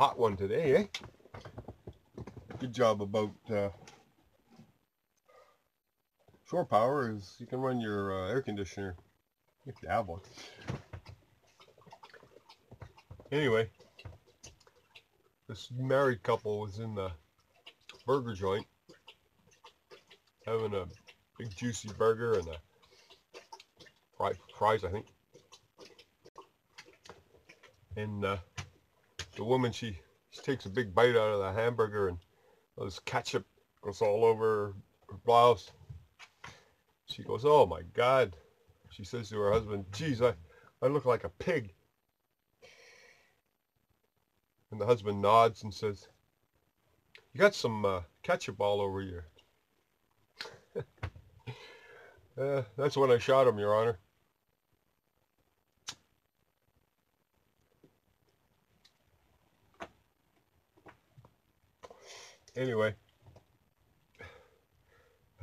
hot one today, eh? Good job about shore power is you can run your air conditioner if you have one. Anyway, this married couple was in the burger joint having a big juicy burger and a fries, I think. And the woman, she takes a big bite out of the hamburger and this ketchup goes all over her blouse. She goes, "Oh my God." She says to her husband, "Geez, I look like a pig." And the husband nods and says, "You got some ketchup all over you." That's when I shot him, Your Honor. Anyway, I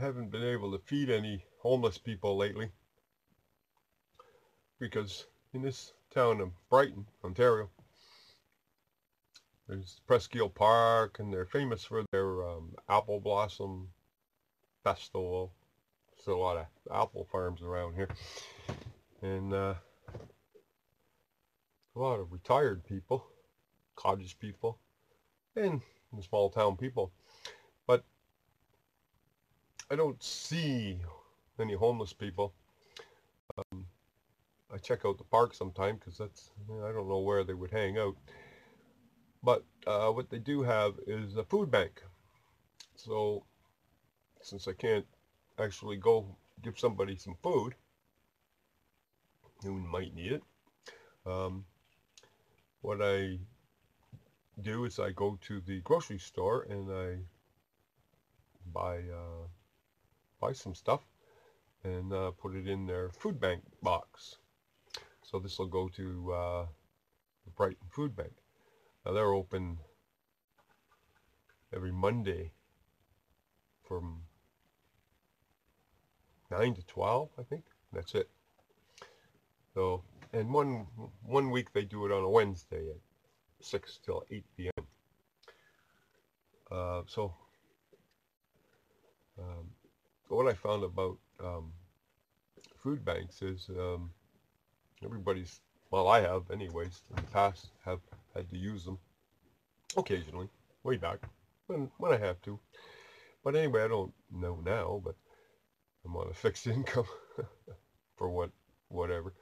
haven't been able to feed any homeless people lately because in this town of Brighton, Ontario, there's Presqu'ile Park, and they're famous for their apple blossom festival. There's a lot of apple farms around here, and a lot of retired people, cottage people, and small town people. But I don't see any homeless people. I check out the park sometime because that's, I don't know where they would hang out. But what they do have is a food bank. So since I can't actually go give somebody some food who might need it, what I do is I go to the grocery store and I buy some stuff and put it in their food bank box. So this will go to the Brighton Food Bank. Now they're open every Monday from 9 to 12, I think. That's it. So, and one week they do it on a Wednesday at 6 till 8 p.m. What I found about food banks is everybody's, well, I have anyways, in the past have had to use them occasionally, way back, when I have to. But anyway, I don't know now, but I'm on a fixed income for whatever.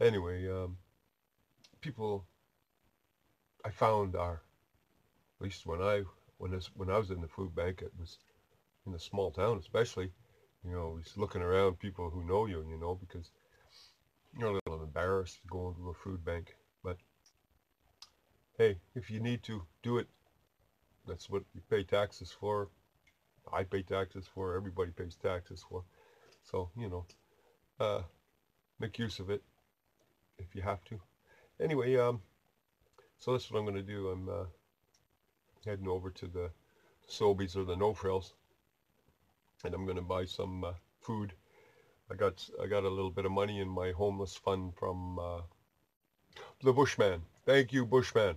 Anyway, people I found are, at least when I was in the food bank, it was in a small town, especially, you know, just looking around people who know you, you know, because you're a little embarrassed going to a food bank. But hey, if you need to do it, that's what you pay taxes for. I pay taxes for. Everybody pays taxes for. So, you know, make use of it if you have to. Anyway, so that's what I'm going to do. I'm heading over to the Sobeys or the No Frills, and I'm going to buy some food. I got a little bit of money in my homeless fund from the Bushman. Thank you, Bushman.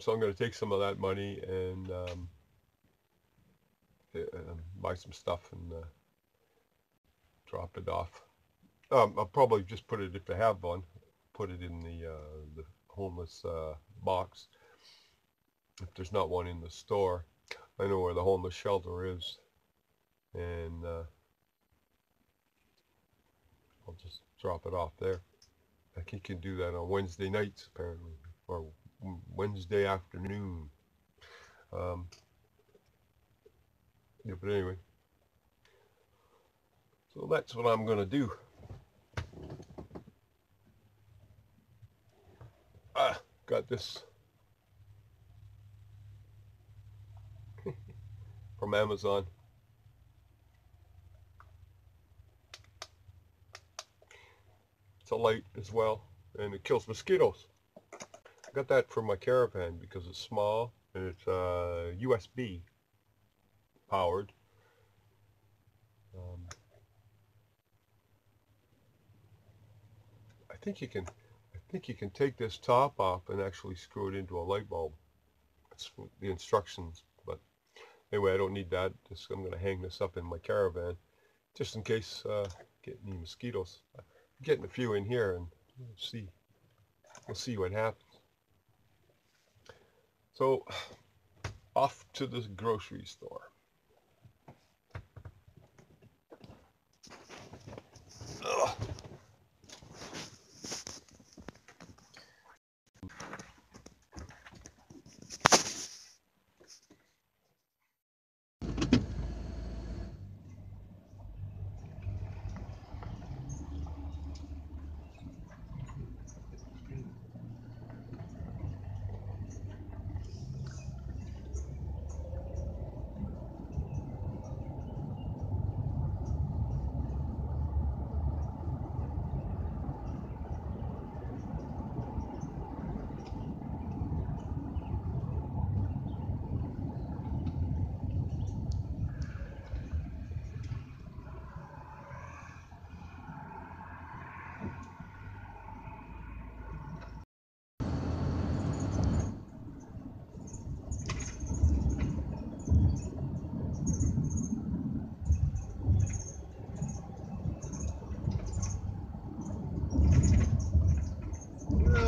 So I'm going to take some of that money and buy some stuff and drop it off. I'll probably just put it, if I have one, put it in the homeless box. If there's not one in the store, I know where the homeless shelter is, and I'll just drop it off there. I think you can do that on Wednesday nights, apparently, or Wednesday afternoon. Yeah, but anyway, so that's what I'm gonna do. Got this from Amazon. It's a light as well, and it kills mosquitoes. I got that for my caravan because it's small and it's USB powered. I think you can I think you can take this top off and actually screw it into a light bulb. That's the instructions, but anyway, I don't need that. Just I'm going to hang this up in my caravan just in case get any mosquitoes. I'm getting a few in here, and we'll see what happens. So off to the grocery store.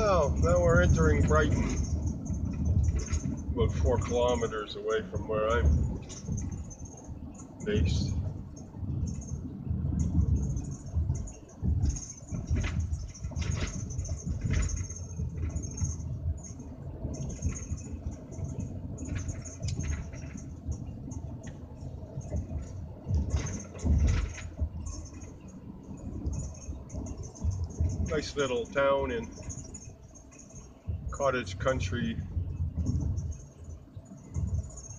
Ugh. Now we're entering Brighton, about 4 kilometers away from where I'm based. Nice little town in cottage country,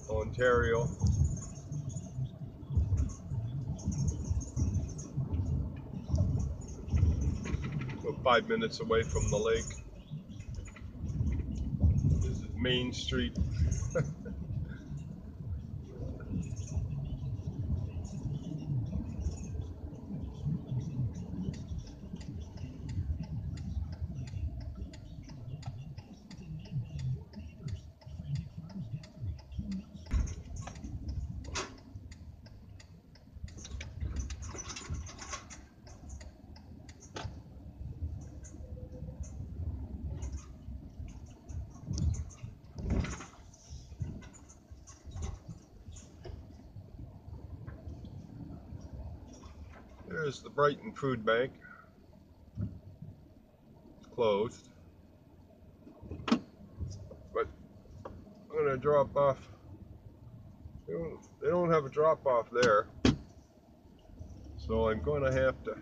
Ontario. About 5 minutes away from the lake. This is Main Street. There's the Brighton Food Bank, closed, but I'm going to drop off. They don't have a drop off there, so I'm going to have to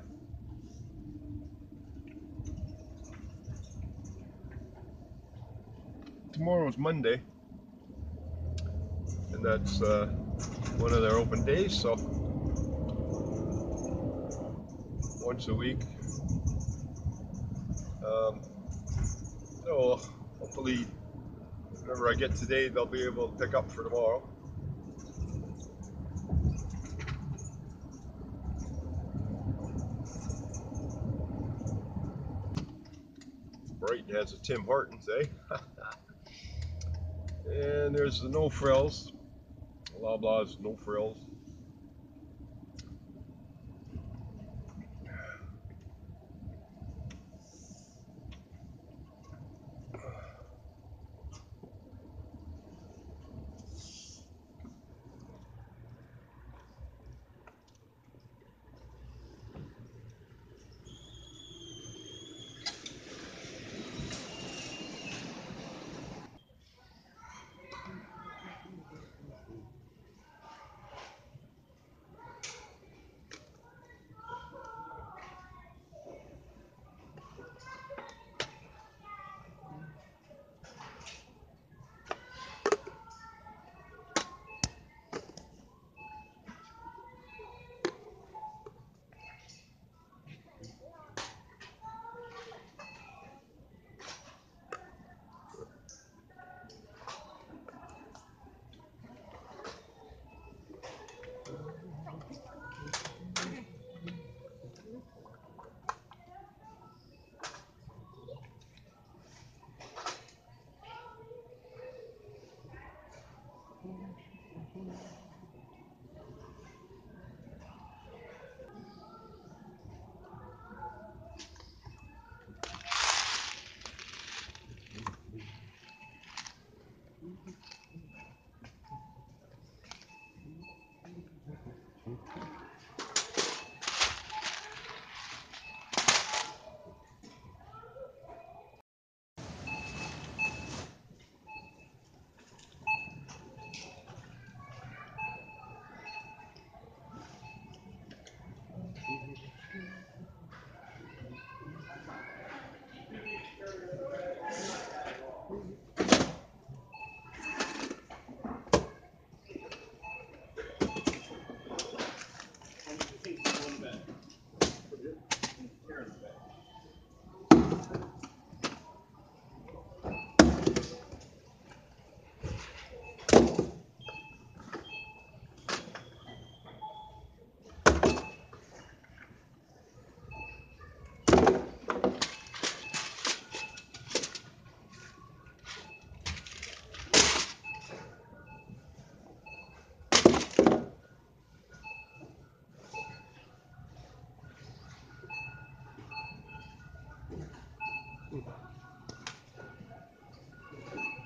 tomorrow's Monday, and that's one of their open days, so once a week. So hopefully whenever I get today, they'll be able to pick up for tomorrow. Brighton has a Tim Hortons, eh? And there's the No Frills, Loblaws No Frills.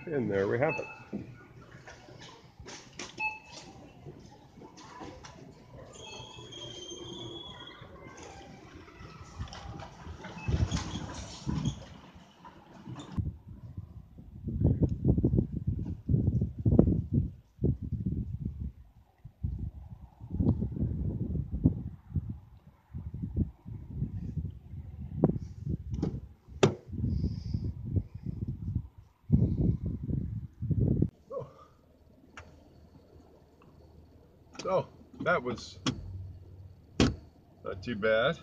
And there we have it. So that was not too bad.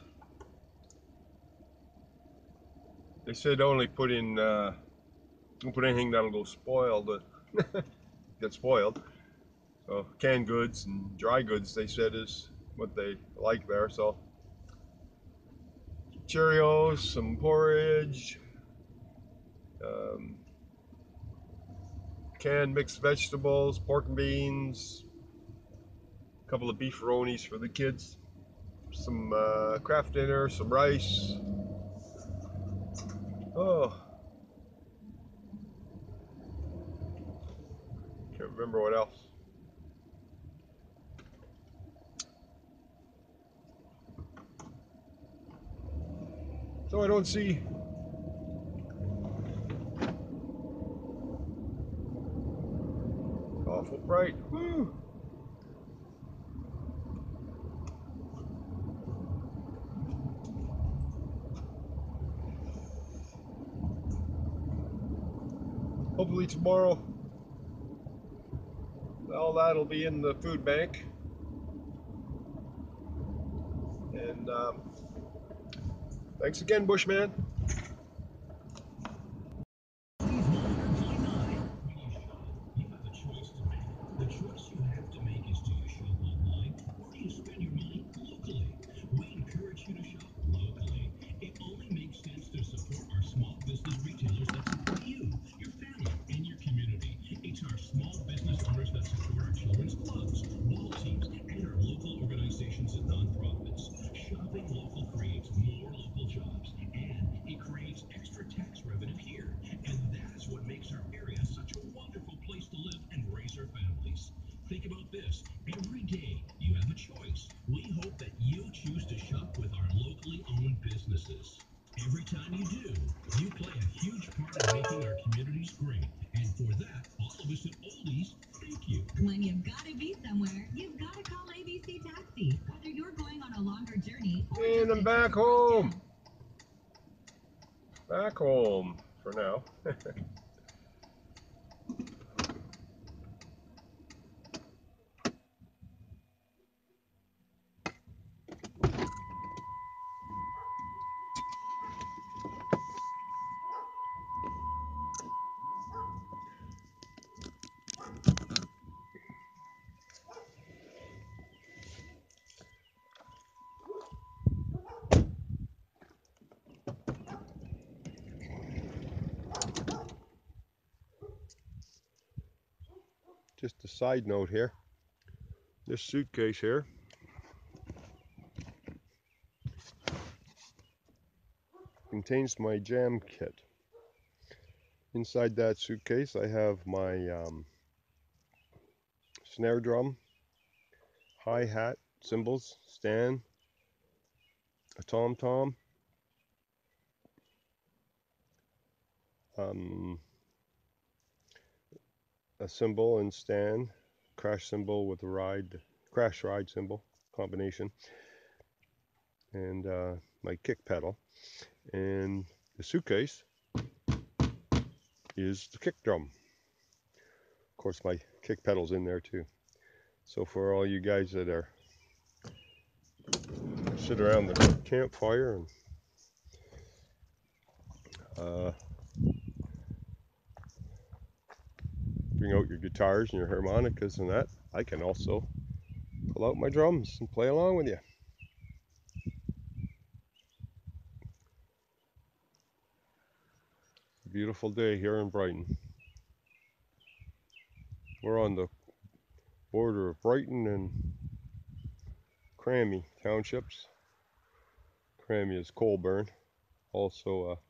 They said only put in, don't put anything that'll go spoiled, get spoiled. So canned goods and dry goods, they said, is what they like there. So Cheerios, some porridge, canned mixed vegetables, pork and beans, couple of beefaronis for the kids, some Kraft dinner, some rice. Oh, can't remember what else. So I don't see awful bright. Woo. Hopefully tomorrow all that'll be in the food bank, and thanks again, Bushman. Back home. Back home for now. Just a side note here, this suitcase here contains my jam kit. Inside that suitcase I have my snare drum, hi-hat, cymbals, stand, a tom-tom, a cymbal and stand, crash cymbal with a ride, crash ride cymbal combination, and my kick pedal. And the suitcase is the kick drum. Of course, my kick pedal's in there too. So for all you guys that are sit around the campfire and bring out your guitars and your harmonicas and that, I can also pull out my drums and play along with you. Beautiful day here in Brighton. We're on the border of Brighton and Cramahe townships. Cramahe is Colborn, also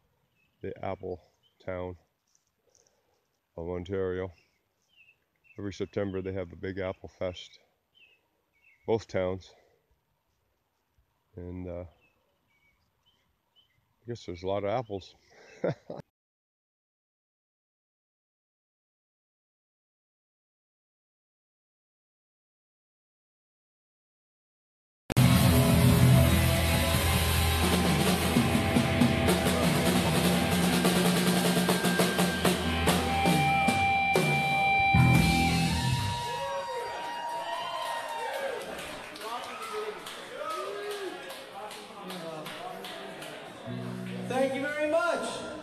the apple town. of Ontario. Every September they have a Big Apple Fest, both towns, and I guess there's a lot of apples. Thank you very much.